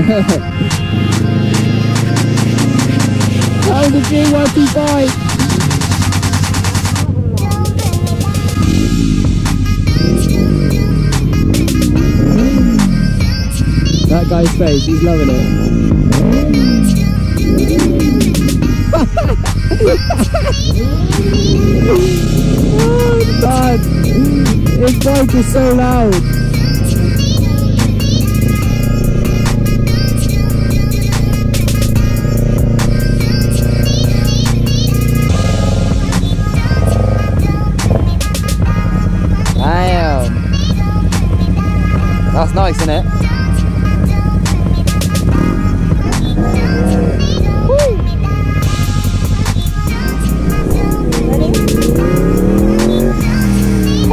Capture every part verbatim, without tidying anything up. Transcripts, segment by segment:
That was a J Y P bike. That guy's face, he's loving it. Dad, his bike is so loud. Damn. That's nice, isn't it?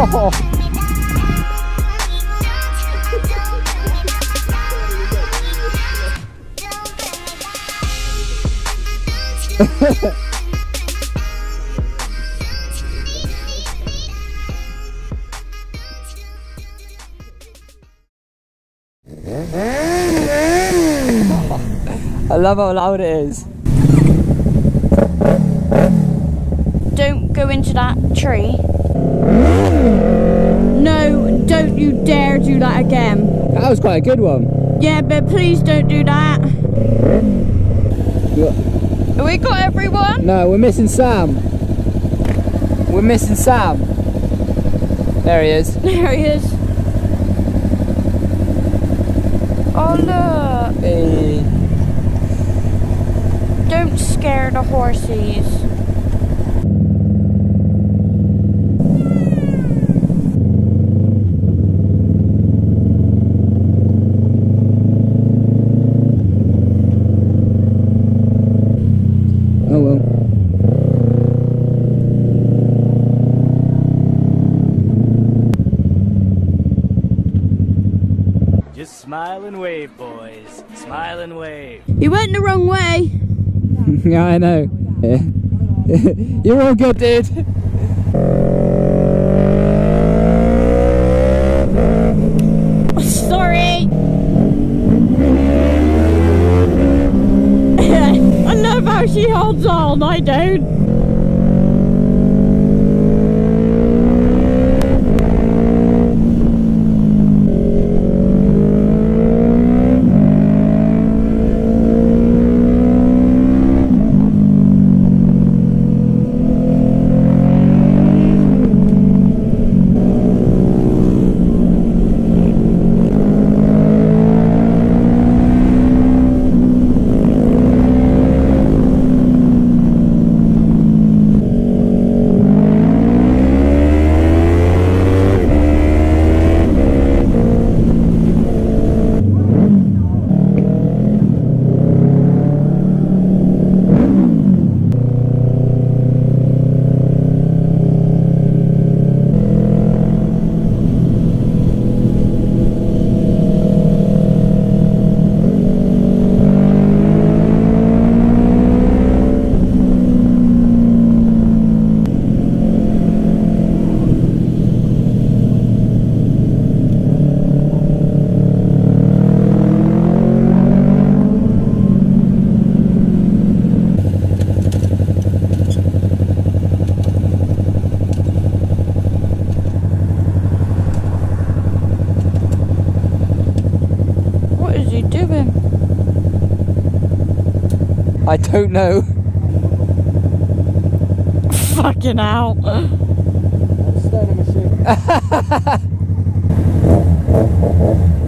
Oh. I love how loud it is. Don't go into that tree. No, don't you dare do that again. That was quite a good one. Yeah, but please don't do that. Have we got everyone? No, we're missing Sam. We're missing Sam. There he is. There he is. Oh, look. Hey. Don't scare the horses. Just smile and wave, boys. Smile and wave. You went the wrong way. Yeah, I know. Yeah. You're all good, dude. Sorry. I love how she holds on. I don't. I don't know. Fucking hell. That's a stoner machine.